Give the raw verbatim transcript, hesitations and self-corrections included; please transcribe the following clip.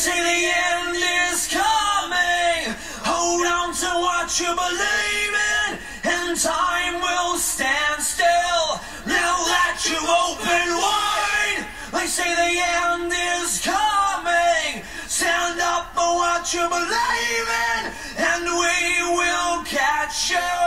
say the end is coming. Hold on to what you believe in, and time will stand still. Now that you've opened wide, they say the end is coming. Stand up for what you believe in, and we will catch you.